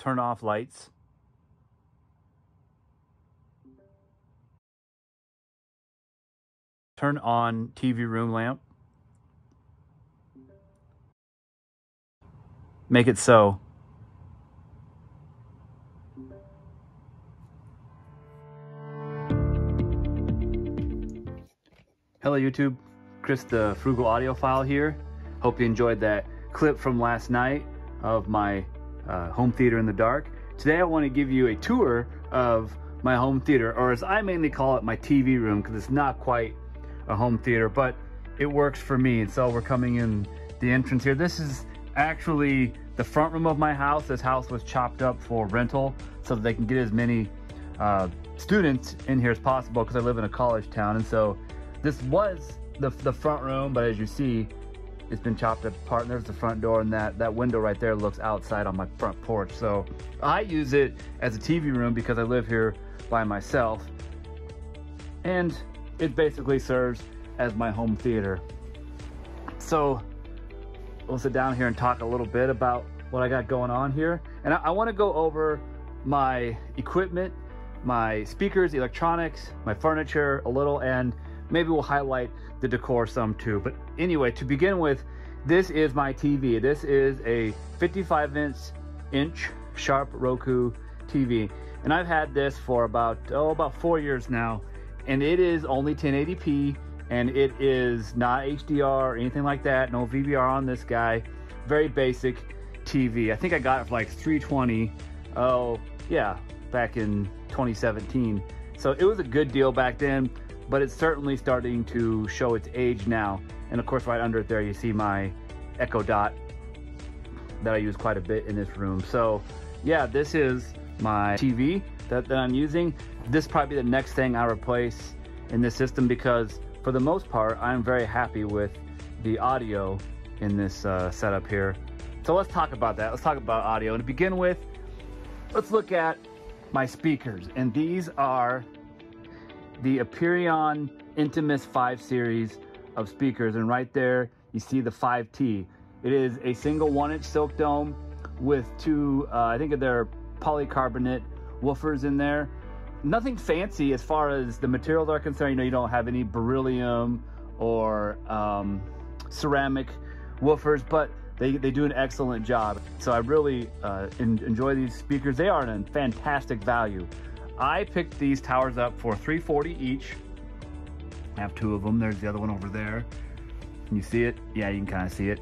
turn off lights. Turn on TV room lamp. Make it so. Hello YouTube, Chris the Frugal Audiophile here. Hope you enjoyed that clip from last night of my home theater in the dark. Today I want to give you a tour of my home theater, or as I mainly call it, my TV room, because it's not quite a home theater, but it works for me. And so we're coming in the entrance here. This is actually the front room of my house. This house was chopped up for rental so that they can get as many students in here as possible, because I live in a college town. And so this was the front room, but as you see, it's been chopped apart. And there's the front door, and that window right there looks outside on my front porch. So I use it as a TV room because I live here by myself, and it basically serves as my home theater. So we'll sit down here and talk a little bit about what I got going on here. And I want to go over my equipment, my speakers, electronics, my furniture a little, and maybe we'll highlight the decor some too. But anyway, to begin with, this is my TV. This is a 55-inch Sharp Roku TV. And I've had this for about 4 years now. And it is only 1080p, and it is not HDR or anything like that. No VBR on this guy. Very basic TV. I think I got it for like $320. Oh yeah, back in 2017. So it was a good deal back then, but it's certainly starting to show its age now. And of course, right under it there, you see my Echo Dot that I use quite a bit in this room. So yeah, this is my TV that I'm using. This is probably the next thing I replace in this system, because for the most part, I'm very happy with the audio in this setup here. So let's talk about that. Let's talk about audio. And to begin with, let's look at my speakers. And these are the Aperion Intimus 5 series of speakers. And right there, you see the 5T. It is a single 1-inch silk dome with two, I think they're polycarbonate woofers in there. Nothing fancy as far as the materials are concerned. You know, you don't have any beryllium or ceramic woofers, but they do an excellent job. So I really enjoy these speakers. They are a fantastic value. I picked these towers up for $340 each. I have two of them. There's the other one over there. Can you see it? Yeah, you can kind of see it.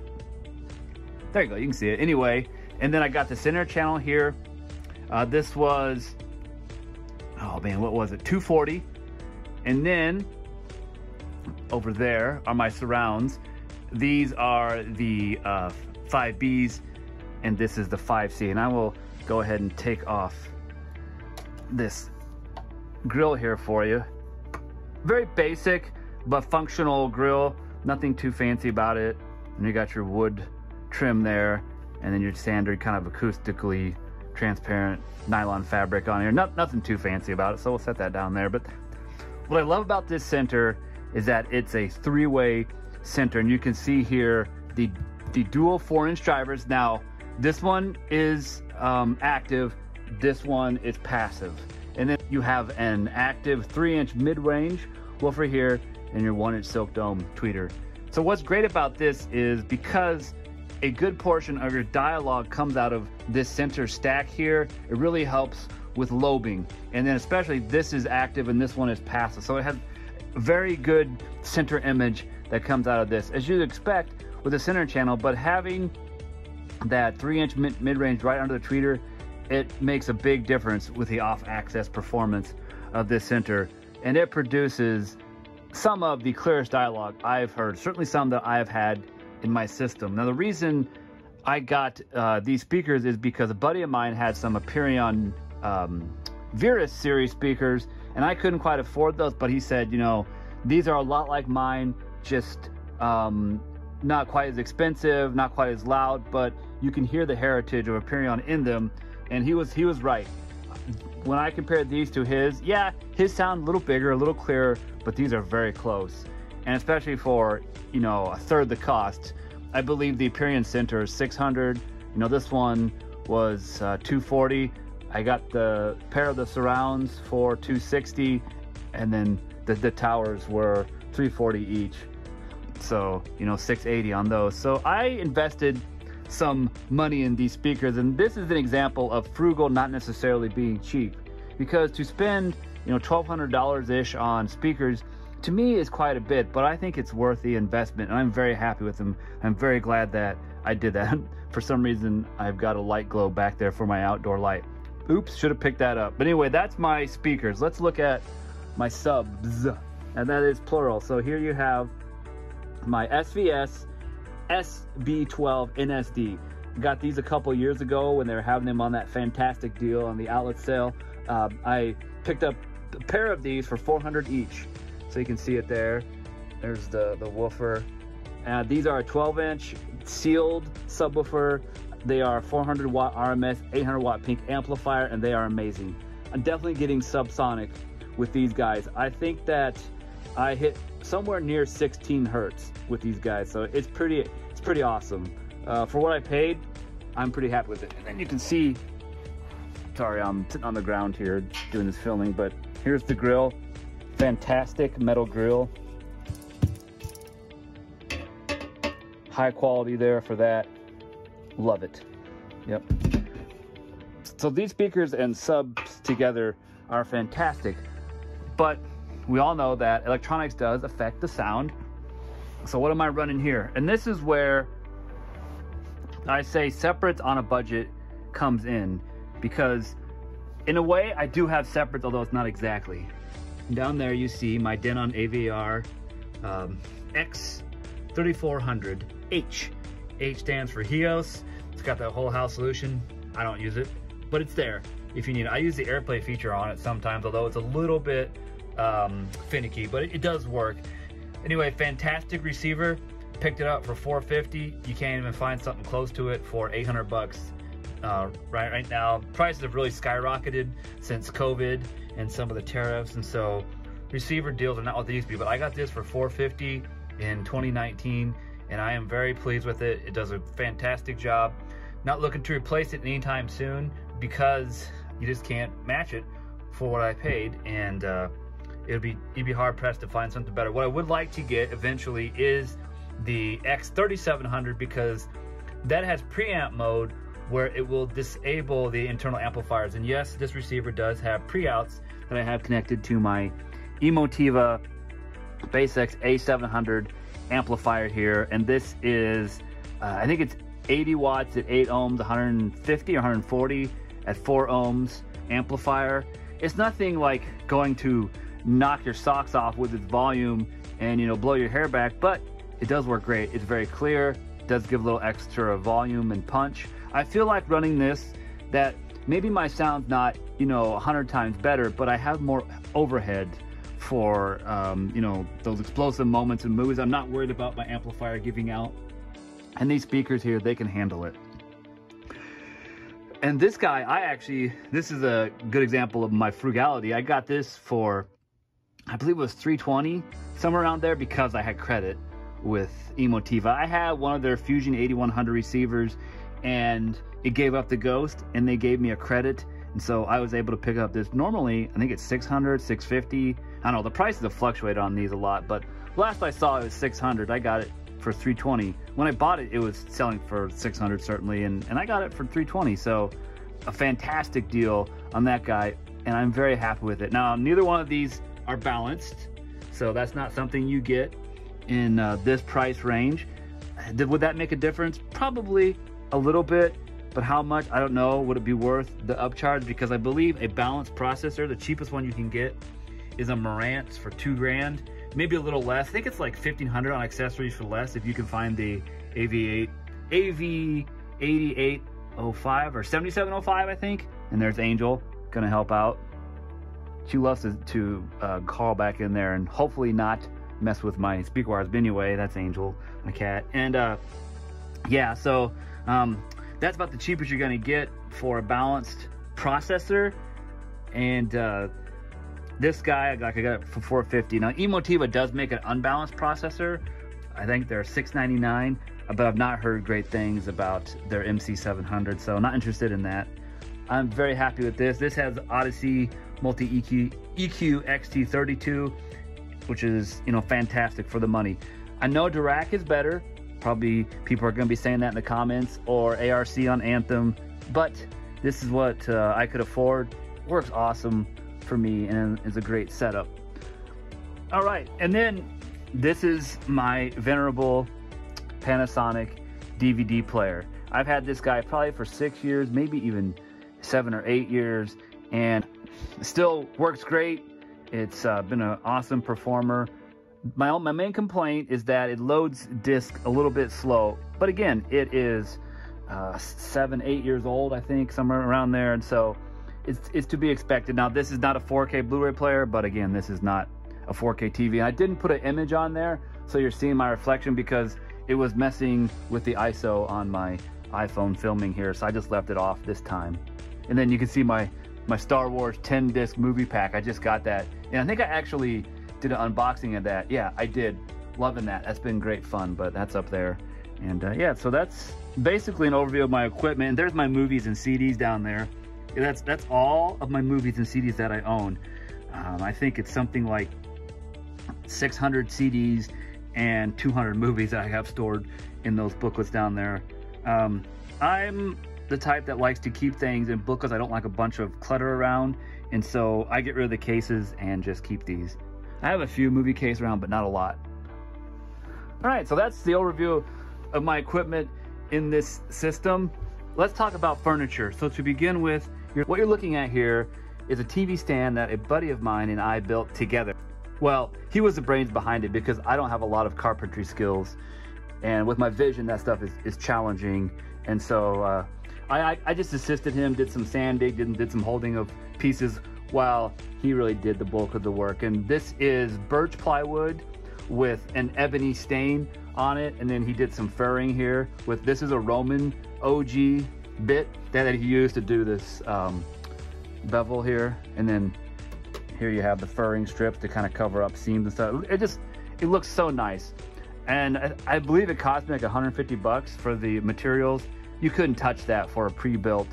There you go, you can see it. Anyway, and then I got the center channel here. This was, oh man, what was it? $240. And then over there are my surrounds. These are the 5Bs, and this is the 5C. And I will go ahead and take off this grill here for you. Very basic, but functional grill. Nothing too fancy about it. And you got your wood trim there, and then your standard kind of acoustically transparent nylon fabric on here. Nothing too fancy about it, so we'll set that down there. But what I love about this center is that it's a three-way center, and you can see here the dual 4-inch drivers. Now this one is active, this one is passive, and then you have an active 3-inch mid-range woofer here and your 1-inch silk dome tweeter. So what's great about this is because a good portion of your dialogue comes out of this center stack here. It really helps with lobing. And then especially this is active and this one is passive. So it has very good center image that comes out of this, as you'd expect with a center channel, but having that 3-inch mid-range right under the tweeter, it makes a big difference with the off-axis performance of this center. And it produces some of the clearest dialogue I've heard, certainly some that I've had in my system. Now the reason I got these speakers is because a buddy of mine had some Aperion Virus series speakers, and I couldn't quite afford those, but he said, you know, these are a lot like mine, just not quite as expensive, not quite as loud, but you can hear the heritage of Aperion in them. And he was right. When I compared these to his, yeah, his sound a little bigger, a little clearer, but these are very close. And especially for, you know, a third the cost. I believe the Aperion Center is $600. You know, this one was 240. I got the pair of the surrounds for 260, and then the towers were 340 each. So, you know, 680 on those. So I invested some money in these speakers, and this is an example of frugal not necessarily being cheap, because to spend, you know, $1,200 ish on speakers, to me is quite a bit, but I think it's worth the investment, and I'm very happy with them. I'm very glad that I did that. For some reason, I've got a light glow back there for my outdoor light. Oops, should have picked that up. But anyway, that's my speakers. Let's look at my subs, and that is plural. So here you have my SVS SB12 NSD. Got these a couple years ago when they were having them on that fantastic deal on the outlet sale. I picked up a pair of these for 400 each. So you can see it there. There's the woofer. These are a 12-inch sealed subwoofer. They are 400-watt RMS, 800-watt peak amplifier, and they are amazing. I'm definitely getting subsonic with these guys. I think that I hit somewhere near 16 hertz with these guys, so it's pretty awesome. For what I paid, I'm pretty happy with it. And then you can see, sorry, I'm sitting on the ground here doing this filming, but here's the grill. Fantastic metal grill. High quality there for that. Love it. Yep. So these speakers and subs together are fantastic, but we all know that electronics does affect the sound. So what am I running here? And this is where I say separates on a budget comes in, because in a way I do have separates, although it's not exactly. Down there you see my Denon AVR X3400H. H stands for HEOS. It's got that whole house solution. I don't use it, but it's there if you need it. I use the AirPlay feature on it sometimes, although it's a little bit finicky, but it does work. Anyway, fantastic receiver. Picked it up for 450. You can't even find something close to it for 800 bucks right now. Prices have really skyrocketed since COVID and some of the tariffs, and so receiver deals are not what they used to be, but I got this for 450 in 2019, and I am very pleased with it. It does a fantastic job. Not looking to replace it anytime soon, because you just can't match it for what I paid, and you'd be hard pressed to find something better. What I would like to get eventually is the X3700, because that has preamp mode where it will disable the internal amplifiers. And yes, this receiver does have pre-outs that I have connected to my Emotiva BasiX A100 amplifier here. And this is, I think it's 80 watts at 8 ohms, 150 or 140 at 4 ohms amplifier. It's nothing like going to knock your socks off with its volume and, you know, blow your hair back, but it does work great. It's very clear. It does give a little extra volume and punch. I feel like running this, that maybe my sound's not, you know, 100 times better, but I have more overhead for, you know, those explosive moments in movies. I'm not worried about my amplifier giving out. And these speakers here, they can handle it. And this guy, this is a good example of my frugality. I got this for, I believe it was 320, somewhere around there, because I had credit with Emotiva. I had one of their Fusion 8100 receivers, and it gave up the ghost, and they gave me a credit, and so I was able to pick up this. Normally I think it's 600, 650. I don't know, the prices have fluctuated on these a lot, but last I saw it was 600. I got it for 320. When I bought it, it was selling for 600 certainly, and I got it for 320, so a fantastic deal on that guy, and I'm very happy with it. Now, neither one of these are balanced, so that's not something you get in this price range. Would that make a difference? Probably a little bit, but how much? I don't know. Would it be worth the upcharge? Because I believe a balanced processor, the cheapest one you can get is a Marantz for $2,000, maybe a little less. I think it's like 1,500 on accessories for less if you can find the AV8805 or 7705, I think. And there's Angel, gonna help out. She loves to call back in there and hopefully not mess with my speaker wires. But anyway, that's Angel, my cat. And yeah, so that's about the cheapest you're going to get for a balanced processor. And this guy, like, I got it for 450. Now Emotiva does make an unbalanced processor. I think they're $699. but I've not heard great things about their MC700, so I'm not interested in that. I'm very happy with this. This has Odyssey MultEQ XT32, which is, you know, fantastic for the money. I know Dirac is better. Probably people are going to be saying that in the comments, or ARC on Anthem, but this is what I could afford. Works awesome for me and is a great setup. All right, and then this is my venerable Panasonic DVD player. I've had this guy probably for 6 years, maybe even 7 or 8 years, and it still works great. It's been an awesome performer. My main complaint is that it loads disc a little bit slow, but again, it is 7, 8 years old, I think, somewhere around there, and so it's to be expected. Now, this is not a 4K Blu-ray player, but again, this is not a 4K TV. And I didn't put an image on there, so you're seeing my reflection because it was messing with the ISO on my iPhone filming here, so I just left it off this time. And then you can see my Star Wars 10-disc movie pack. I just got that, and I think I actually did an unboxing of that. Yeah, I did. Loving that. That's been great fun, but that's up there. And yeah, so that's basically an overview of my equipment. There's my movies and CDs down there. That's all of my movies and CDs that I own. I think it's something like 600 CDs and 200 movies that I have stored in those booklets down there. I'm the type that likes to keep things in booklets. I don't like a bunch of clutter around, and so I get rid of the cases and just keep these. I have a few movie cases around, but not a lot. All right, so that's the overview of my equipment in this system. Let's talk about furniture. So to begin with, what you're looking at here is a TV stand that a buddy of mine and I built together. Well, he was the brains behind it because I don't have a lot of carpentry skills. And with my vision, that stuff is challenging. And so I just assisted him, did some sanding, did some holding of pieces, while he really did the bulk of the work. And this is birch plywood with an ebony stain on it, and then he did some furring here with, this is a Roman OG bit that he used to do this bevel here, and then here you have the furring strips to kind of cover up seams and stuff. It looks so nice, and I believe it cost me like 150 bucks for the materials. You couldn't touch that for a pre-built,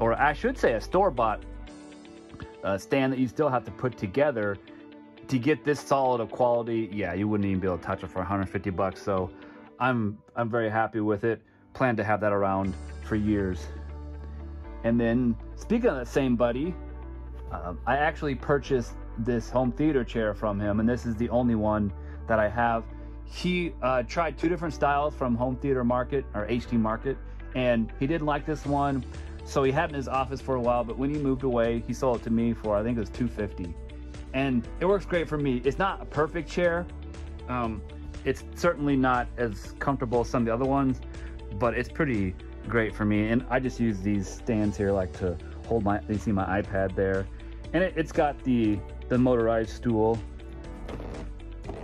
or I should say a store-bought stand that you still have to put together to get this solid of quality. Yeah, you wouldn't even be able to touch it for 150 bucks. So I'm very happy with it. Plan to have that around for years. And then speaking of that same buddy, I actually purchased this home theater chair from him, and this is the only one that I have. He tried 2 different styles from Home Theater Market or HD Market, and he didn't like this one. So he had it in his office for a while, but when he moved away, he sold it to me for, I think it was $250. And it works great for me. It's not a perfect chair. It's certainly not as comfortable as some of the other ones, but it's pretty great for me. And I just use these stands here, like to hold my, you see my iPad there. And it's got the motorized stool,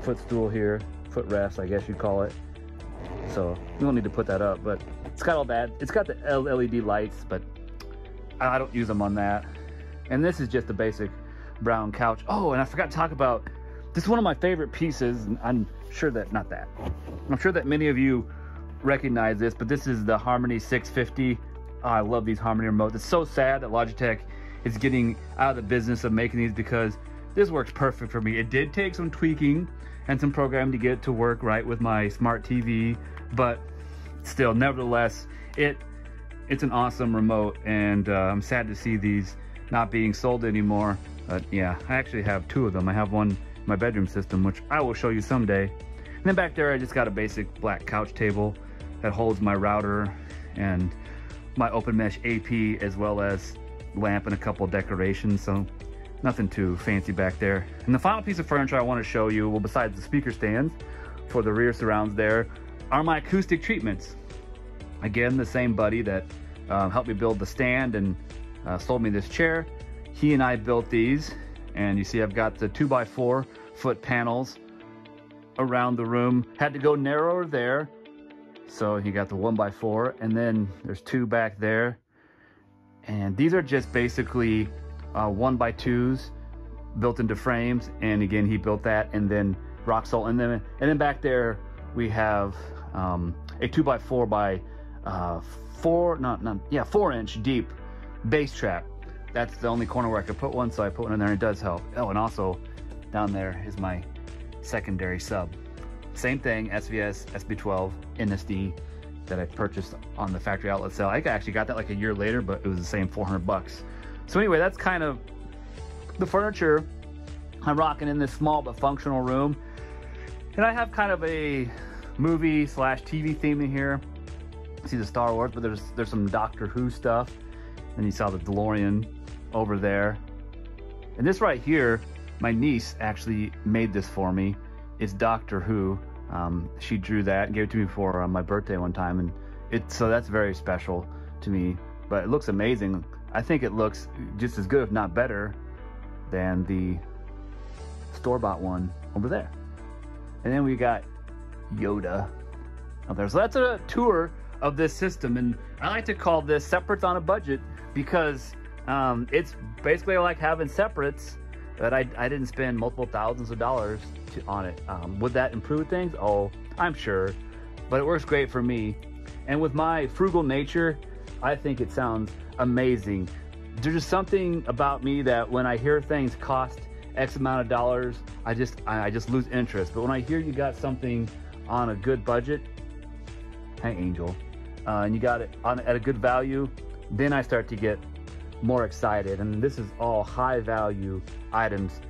footstool here, foot rest, I guess you'd call it. So we don't need to put that up, but it's got all that. It's got the LED lights, but I don't use them on that. And this is just the basic brown couch. Oh, and I forgot to talk about this, one of my favorite pieces. And I'm sure that many of you recognize this, but this is the Harmony 650. Oh, I love these Harmony remotes. It's so sad that Logitech is getting out of the business of making these, because this works perfect for me. It did take some tweaking and some programming to get it to work right with my smart TV, but still, nevertheless, it's an awesome remote, and I'm sad to see these not being sold anymore. But yeah, I actually have 2 of them. I have one in my bedroom system, which I will show you someday. And then back there, I just got a basic black couch table that holds my router and my Open Mesh AP, as well as lamp and a couple decorations, so nothing too fancy back there. And the final piece of furniture I want to show you, well, besides the speaker stands for the rear surrounds there, are my acoustic treatments. Again, the same buddy that helped me build the stand and sold me this chair. He and I built these, and you see I've got the 2x4 foot panels around the room. Had to go narrower there, so he got the 1x4, and then there's 2 back there. And these are just basically 1x2s built into frames, and again, he built that, and then rock salt, and then back there we have a 2x4 by 4 inch deep bass trap. That's the only corner where I could put one, so I put one in there, and it does help. Oh, and also down there is my secondary sub. Same thing, SVS SB12 NSD that I purchased on the factory outlet sale. I actually got that like a year later, but it was the same $400. So anyway, that's kind of the furniture I'm rocking in this small but functional room. And I have kind of a movie / TV theme in here. You see the Star Wars, but there's some Doctor Who stuff. And you saw the DeLorean over there. And this right here, my niece actually made this for me. It's Doctor Who. She drew that and gave it to me for my birthday one time. And so that's very special to me. But it looks amazing. I think it looks just as good, if not better, than the store-bought one over there. And then we got Yoda up there. So that's a tour of this system. And I like to call this separates on a budget, because it's basically like having separates, but I didn't spend multiple thousands of dollars on it. Would that improve things? Oh, I'm sure, but it works great for me. And with my frugal nature, I think it sounds amazing. There's just something about me that when I hear things cost X amount of dollars, I just lose interest. But when I hear you got something on a good budget, hey Angel, and you got it at a good value, then I start to get more excited. And this is all high value items.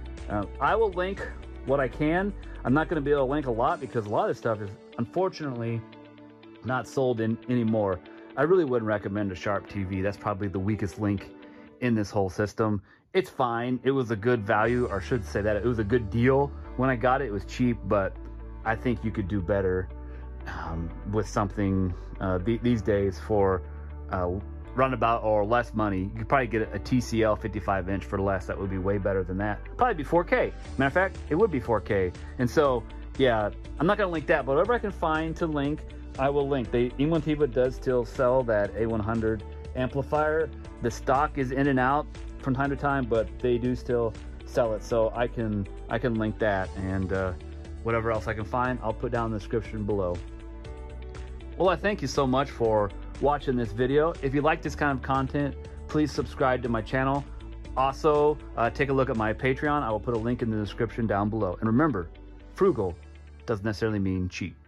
I will link what I can. I'm not going to be able to link a lot, because a lot of this stuff is unfortunately not sold anymore. I really wouldn't recommend a Sharp TV. That's probably the weakest link in this whole system. It's fine. It was a good value, or I should say that it was a good deal. When I got it, it was cheap, but I think you could do better with something these days for roundabout or less money. You could probably get a TCL 55 inch for less. That would be way better than that. Probably be 4K. Matter of fact, it would be 4K. And so, yeah, I'm not going to link that, but whatever I can find to link, I will link. Emotiva does still sell that A100 amplifier. The stock is in and out from time to time, but they do still sell it. So I can link that, and whatever else I can find, I'll put down in the description below. Well, I thank you so much for watching this video. If you like this kind of content, please subscribe to my channel. Also, take a look at my Patreon. I will put a link in the description down below. And remember, frugal doesn't necessarily mean cheap.